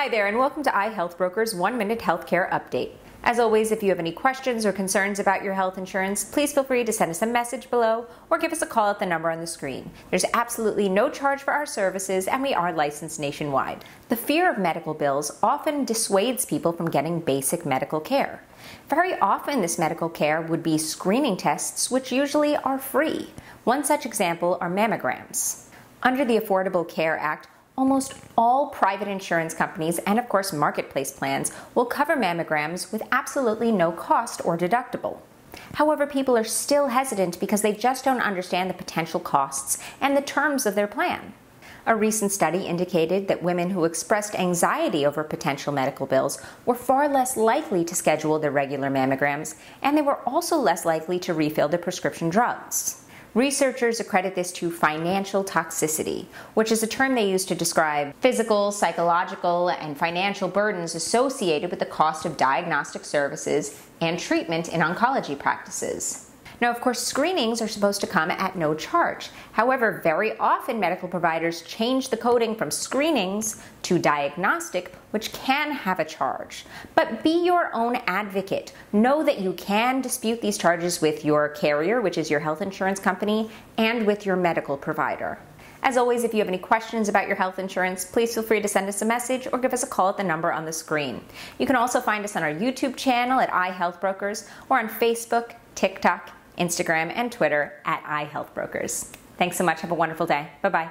Hi there, and welcome to iHealthBrokers 1-Minute Healthcare Update. As always, if you have any questions or concerns about your health insurance, please feel free to send us a message below or give us a call at the number on the screen. There's absolutely no charge for our services, and we are licensed nationwide. The fear of medical bills often dissuades people from getting basic medical care. Very often, this medical care would be screening tests, which usually are free. One such example are mammograms. Under the Affordable Care Act, almost all private insurance companies and, of course, marketplace plans will cover mammograms with absolutely no cost or deductible. However, people are still hesitant because they just don't understand the potential costs and the terms of their plan. A recent study indicated that women who expressed anxiety over potential medical bills were far less likely to schedule their regular mammograms, and they were also less likely to refill their prescription drugs. Researchers accredit this to financial toxicity, which is a term they use to describe physical, psychological, and financial burdens associated with the cost of diagnostic services and treatment in oncology practices. Now, of course, screenings are supposed to come at no charge. However, very often medical providers change the coding from screenings to diagnostic, which can have a charge. But be your own advocate. Know that you can dispute these charges with your carrier, which is your health insurance company, and with your medical provider. As always, if you have any questions about your health insurance, please feel free to send us a message or give us a call at the number on the screen. You can also find us on our YouTube channel at iHealthBrokers or on Facebook, TikTok, Instagram, and Twitter at iHealthBrokers. Thanks so much. Have a wonderful day. Bye-bye.